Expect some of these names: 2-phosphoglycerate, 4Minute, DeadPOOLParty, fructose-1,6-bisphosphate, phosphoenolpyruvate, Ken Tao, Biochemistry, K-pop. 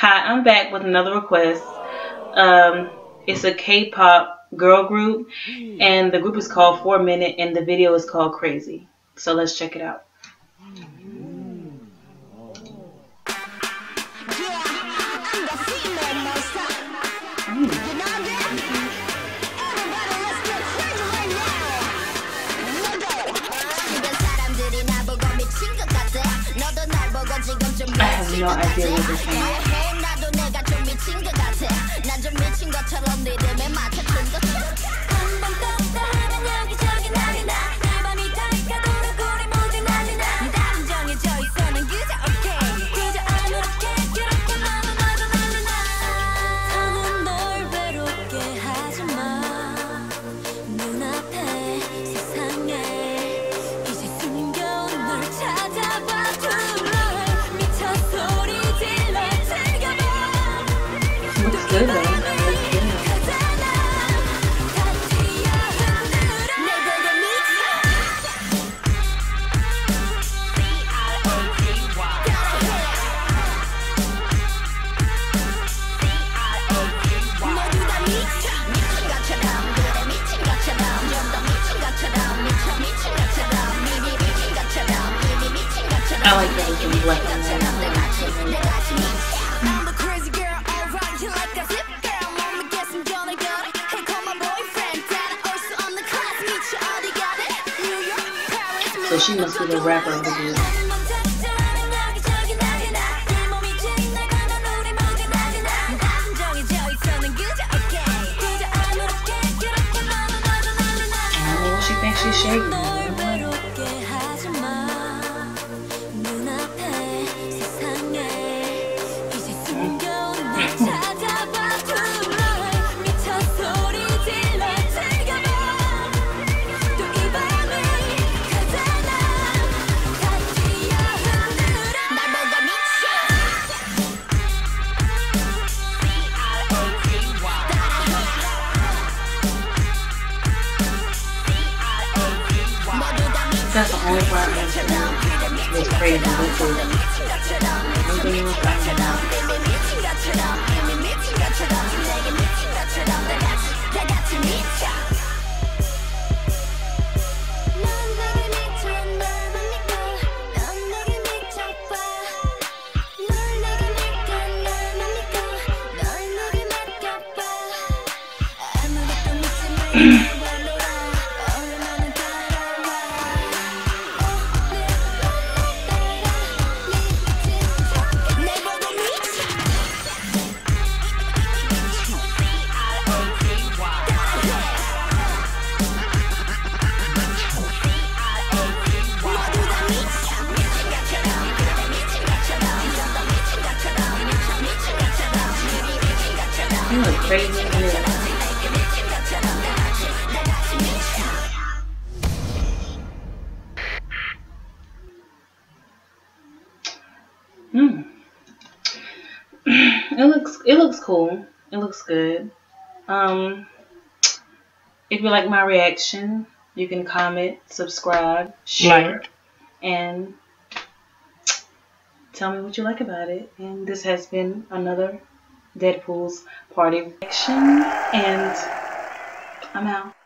Hi, I'm back with another request. It's a K-pop girl group, and the group is called 4Minute, and the video is called Crazy. So let's check it out. I have no idea what this is. Good though. I like that you can black and crazy girl, alright, you like that. So she must be the rapper of the group. Oh, she thinks she's shaking. That's the only part I have to do. It's crazy. You look crazy. It looks cool. It looks good. If you like my reaction, you can comment, subscribe, share, and tell me what you like about it. And this has been another DeadPool's Party Action, and I'm out.